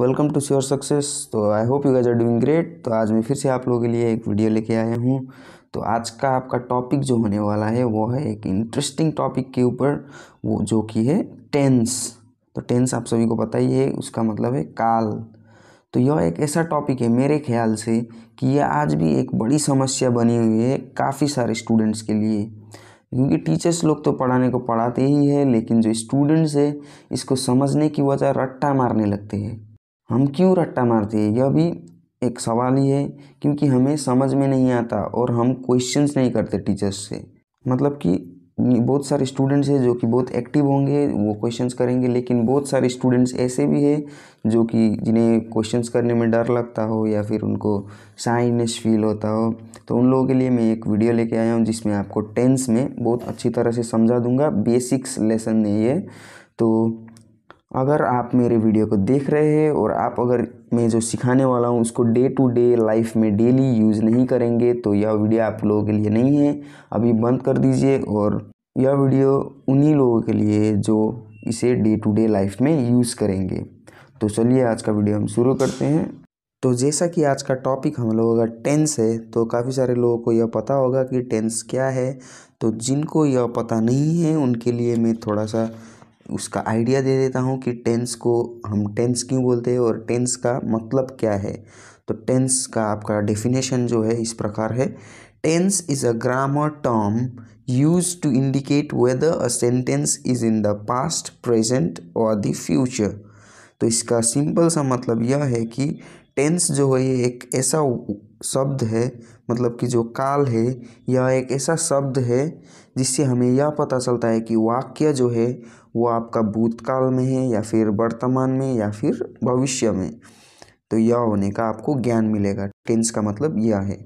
Welcome to sure success. तो I hope you guys are doing great. तो आज मैं फिर से आप लोगों के लिए एक वीडियो लेके आया हूँ। तो आज का आपका टॉपिक जो होने वाला है वो है एक इंटरेस्टिंग टॉपिक के ऊपर, वो जो कि है टेंस। तो टेंस आप सभी को पता ही है, उसका मतलब है काल। तो यह एक ऐसा टॉपिक है मेरे ख्याल से कि यह आज भी एक बड़ी समस्या बनी हुई है काफ़ी सारे स्टूडेंट्स के लिए, क्योंकि टीचर्स लोग तो पढ़ाने को पढ़ाते ही है, लेकिन जो स्टूडेंट्स है इसको समझने की वजह रट्टा मारने लगते हैं। हम क्यों रट्टा मारते हैं, यह भी एक सवाल ही है, क्योंकि हमें समझ में नहीं आता और हम क्वेश्चंस नहीं करते टीचर्स से। मतलब कि बहुत सारे स्टूडेंट्स हैं जो कि बहुत एक्टिव होंगे, वो क्वेश्चंस करेंगे, लेकिन बहुत सारे स्टूडेंट्स ऐसे भी हैं जो कि जिन्हें क्वेश्चंस करने में डर लगता हो या फिर उनको शाइनेस फील होता हो। तो उन लोगों के लिए मैं एक वीडियो लेके आया हूँ जिसमें आपको टेंस में बहुत अच्छी तरह से समझा दूँगा। बेसिक्स लेसन नहीं है। तो अगर आप मेरे वीडियो को देख रहे हैं और आप अगर मैं जो सिखाने वाला हूँ उसको डे टू डे लाइफ में डेली यूज़ नहीं करेंगे तो यह वीडियो आप लोगों के लिए नहीं है। अभी बंद कर दीजिए और यह वीडियो उन्हीं लोगों के लिए जो इसे डे टू डे लाइफ में यूज़ करेंगे। तो चलिए आज का वीडियो हम शुरू करते हैं। तो जैसा कि आज का टॉपिक हम लोगों का टेंस है, तो काफ़ी सारे लोगों को यह पता होगा कि टेंस क्या है। तो जिनको यह पता नहीं है उनके लिए मैं थोड़ा सा उसका आइडिया दे देता हूँ कि टेंस को हम टेंस क्यों बोलते हैं और टेंस का मतलब क्या है। तो टेंस का आपका डेफिनेशन जो है इस प्रकार है। Tense is a grammar term used to indicate whether a sentence is in the past, present और द फ्यूचर। तो इसका सिंपल सा मतलब यह है कि टेंस जो है ये एक ऐसा शब्द है, मतलब कि जो काल है यह एक ऐसा शब्द है जिससे हमें यह पता चलता है कि वाक्य जो है वो आपका भूतकाल में है या फिर वर्तमान में या फिर भविष्य में। तो यह होने का आपको ज्ञान मिलेगा। टेंस का मतलब यह है।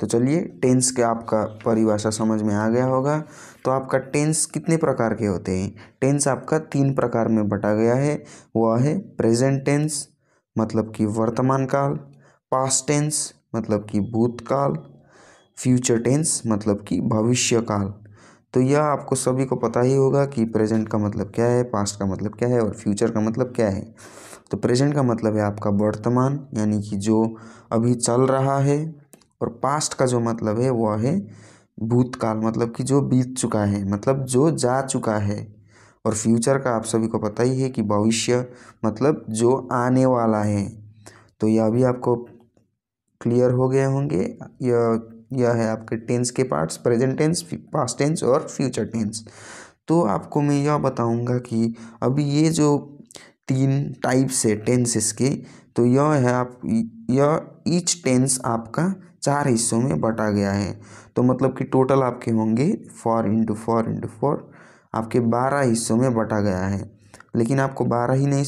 तो चलिए, टेंस के आपका परिभाषा समझ में आ गया होगा। तो आपका टेंस कितने प्रकार के होते हैं? टेंस आपका 3 प्रकार में बंटा गया है। वह है प्रेजेंट टेंस, मतलब कि वर्तमान काल, पास्ट टेंस मतलब कि भूतकाल, फ्यूचर टेंस मतलब कि भविष्य काल। तो यह आपको सभी को पता ही होगा कि प्रेजेंट का मतलब क्या है, पास्ट का मतलब क्या है और फ्यूचर का मतलब क्या है। तो प्रेजेंट का मतलब है आपका वर्तमान, यानी कि जो अभी चल रहा है, और पास्ट का जो मतलब है वह है भूतकाल, मतलब कि जो बीत चुका है, मतलब जो जा चुका है। और फ्यूचर का आप सभी को पता ही है कि भविष्य मतलब जो आने वाला है। तो यह भी आपको क्लियर हो गए होंगे। यह है आपके टेंस के parts, present tense, past tense और फ्यूचर टेंस। तो आपको मैं यह बताऊंगा कि अभी ये जो 3 टाइप्स है टेंसेस के, तो यह है आप यह ईच टेंस आपका 4 हिस्सों में बांटा गया है। तो मतलब कि टोटल आपके होंगे 4 × 4 × 4 आपके 12 हिस्सों में बांटा गया है। लेकिन आपको 12 ही नहीं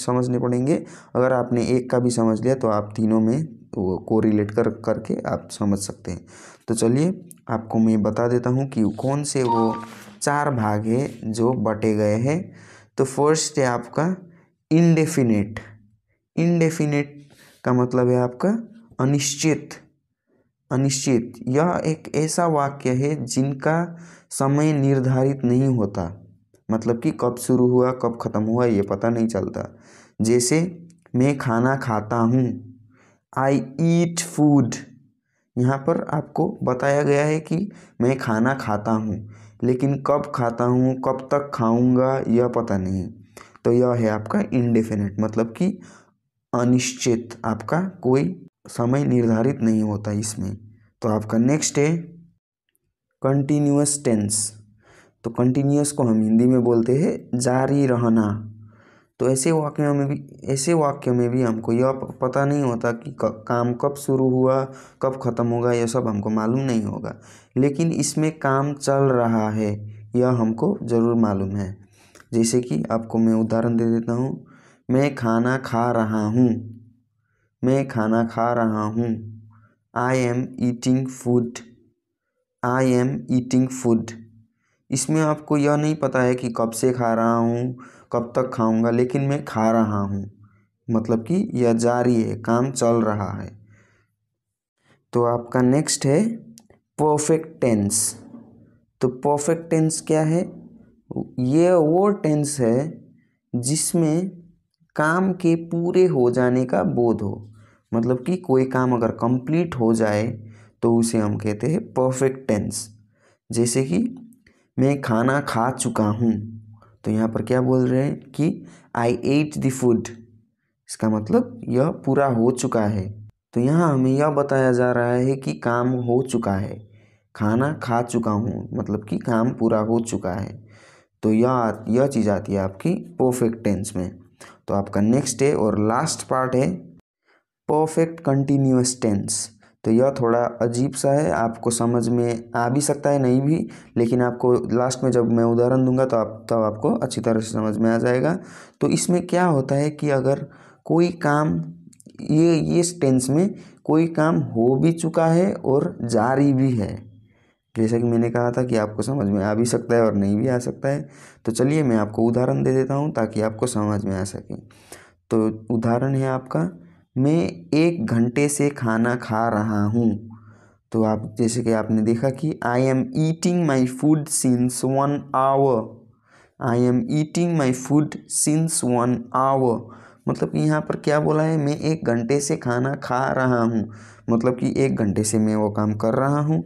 समझने पड़ेंगे। अगर आपने एक का भी समझ लिया तो आप तीनों में वो कोरिलेट करके आप समझ सकते हैं। तो चलिए आपको मैं बता देता हूँ कि कौन से वो 4 भाग है जो बटे गए हैं। तो फर्स्ट है आपका इनडेफिनेट। इनडेफिनेट का मतलब है आपका अनिश्चित। अनिश्चित यह एक ऐसा वाक्य है जिनका समय निर्धारित नहीं होता, मतलब कि कब शुरू हुआ कब ख़त्म हुआ ये पता नहीं चलता। जैसे मैं खाना खाता हूँ, आई ईट फूड। यहाँ पर आपको बताया गया है कि मैं खाना खाता हूँ, लेकिन कब खाता हूँ कब तक खाऊंगा यह पता नहीं। तो यह है आपका इनडेफिनेट, मतलब कि अनिश्चित, आपका कोई समय निर्धारित नहीं होता इसमें। तो आपका नेक्स्ट है कंटिन्यूअस टेंस। तो कंटिन्यूअस को हम हिंदी में बोलते हैं जारी रहना। तो ऐसे वाक्यों में भी हमको यह पता नहीं होता कि काम कब शुरू हुआ कब ख़त्म होगा, यह सब हमको मालूम नहीं होगा, लेकिन इसमें काम चल रहा है यह हमको ज़रूर मालूम है। जैसे कि आपको मैं उदाहरण दे देता हूँ, मैं खाना खा रहा हूँ, मैं खाना खा रहा हूँ, I am eating food, I am eating food. इसमें आपको यह नहीं पता है कि कब से खा रहा हूँ कब तक खाऊंगा, लेकिन मैं खा रहा हूँ, मतलब कि यह जारी है, काम चल रहा है। तो आपका नेक्स्ट है परफेक्ट टेंस। तो परफेक्ट टेंस क्या है? ये वो टेंस है जिसमें काम के पूरे हो जाने का बोध हो। मतलब कि कोई काम अगर कंप्लीट हो जाए तो उसे हम कहते हैं परफेक्ट टेंस। जैसे कि मैं खाना खा चुका हूँ, तो यहाँ पर क्या बोल रहे हैं कि आई एट द फूड। इसका मतलब यह पूरा हो चुका है। तो यहाँ हमें यह बताया जा रहा है कि काम हो चुका है, खाना खा चुका हूँ मतलब कि काम पूरा हो चुका है। तो यह चीज़ आती है आपकी परफेक्ट टेंस में। तो आपका नेक्स्ट है और लास्ट पार्ट है परफेक्ट कंटिन्यूअस टेंस। तो यह थोड़ा अजीब सा है, आपको समझ में आ भी सकता है नहीं भी, लेकिन आपको लास्ट में जब मैं उदाहरण दूंगा तो आप तब आपको अच्छी तरह से समझ में आ जाएगा। तो इसमें क्या होता है कि अगर कोई काम ये टेंस में कोई काम हो भी चुका है और जारी भी है। जैसा कि मैंने कहा था कि आपको समझ में आ भी सकता है और नहीं भी आ सकता है। तो चलिए मैं आपको उदाहरण दे देता हूँ ताकि आपको समझ में आ सके। तो उदाहरण है आपका, मैं एक घंटे से खाना खा रहा हूँ। तो आप जैसे कि आपने देखा कि I am eating my food since 1 hour. I am eating my food since 1 hour. मतलब कि यहाँ पर क्या बोला है, मैं एक घंटे से खाना खा रहा हूँ। मतलब कि एक घंटे से मैं वो काम कर रहा हूँ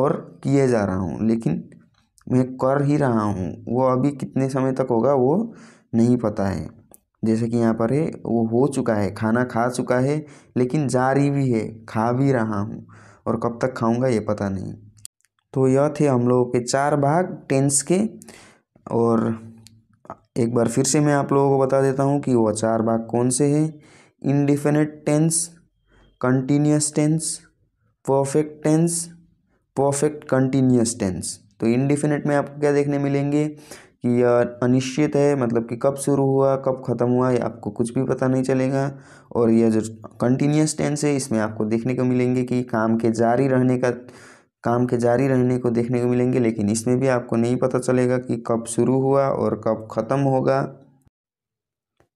और किए जा रहा हूँ, लेकिन मैं कर ही रहा हूँ, वो अभी कितने समय तक होगा वो नहीं पता है। जैसे कि यहाँ पर है वो हो चुका है, खाना खा चुका है लेकिन जारी भी है, खा भी रहा हूँ और कब तक खाऊंगा ये पता नहीं। तो यह थे हम लोगों के 4 भाग टेंस के। और एक बार फिर से मैं आप लोगों को बता देता हूँ कि वह 4 भाग कौन से हैं। Indefinite tense, continuous tense, perfect tense, perfect continuous tense. तो इंडिफिनिट में आपको क्या देखने मिलेंगे कि यह अनिश्चित है, मतलब कि कब शुरू हुआ कब ख़त्म हुआ ये आपको कुछ भी पता नहीं चलेगा। और यह जो कंटिन्यूस टेंस है इसमें आपको देखने को मिलेंगे कि काम के जारी रहने को देखने को मिलेंगे, लेकिन इसमें भी आपको नहीं पता चलेगा कि कब शुरू हुआ और कब ख़त्म होगा।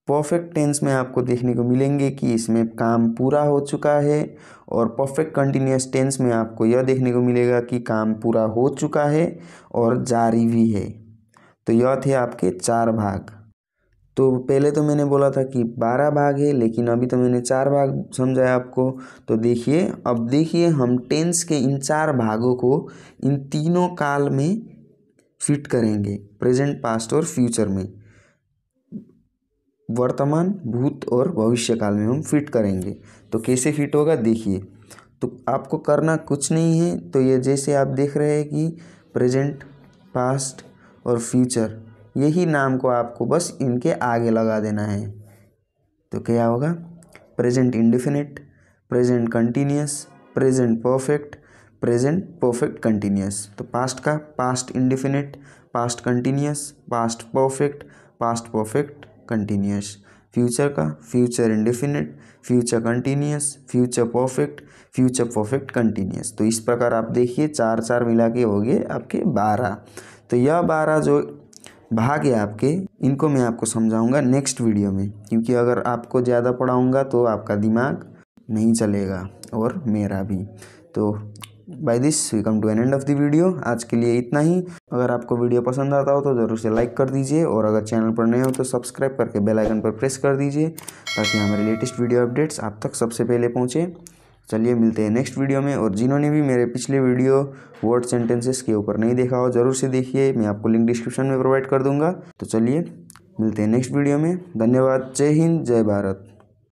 परफेक्ट टेंस में आपको देखने को मिलेंगे कि इसमें काम पूरा हो चुका है। और परफेक्ट कंटिन्यूअस टेंस में आपको यह देखने को मिलेगा कि काम पूरा हो चुका है और जारी भी है। तो यह थे आपके 4 भाग। तो पहले तो मैंने बोला था कि 12 भाग है, लेकिन अभी तो मैंने 4 भाग समझाया आपको। तो देखिए, अब देखिए हम टेंस के इन 4 भागों को इन तीनों काल में फिट करेंगे, प्रेजेंट, पास्ट और फ्यूचर में, वर्तमान, भूत और भविष्य काल में हम फिट करेंगे। तो कैसे फिट होगा देखिए। तो आपको करना कुछ नहीं है। तो ये जैसे आप देख रहे हैं कि प्रेजेंट, पास्ट और फ्यूचर, यही नाम को आपको बस इनके आगे लगा देना है। तो क्या होगा, present indefinite, present continuous, present perfect, present perfect continuous. तो पास्ट का past indefinite, past continuous, past perfect, past perfect continuous. Future का future indefinite, future continuous, future perfect, future perfect continuous. तो इस प्रकार आप देखिए 4-4 मिला के हो गए आपके 12। तो यह 12 जो भाग है आपके, इनको मैं आपको समझाऊंगा नेक्स्ट वीडियो में, क्योंकि अगर आपको ज़्यादा पढ़ाऊंगा तो आपका दिमाग नहीं चलेगा और मेरा भी। तो by this we come to an end of the video. आज के लिए इतना ही। अगर आपको वीडियो पसंद आता हो तो ज़रूर से लाइक कर दीजिए, और अगर चैनल पर नए हो तो सब्सक्राइब करके बेल आइकन पर प्रेस कर दीजिए ताकि हमारे लेटेस्ट वीडियो अपडेट्स आप तक सबसे पहले पहुँचे। चलिए मिलते हैं नेक्स्ट वीडियो में। और जिन्होंने भी मेरे पिछले वीडियो वर्ड सेंटेंसेस के ऊपर नहीं देखा हो ज़रूर से देखिए, मैं आपको लिंक डिस्क्रिप्शन में प्रोवाइड कर दूँगा। तो चलिए मिलते हैं नेक्स्ट वीडियो में। धन्यवाद। जय हिंद, जय भारत।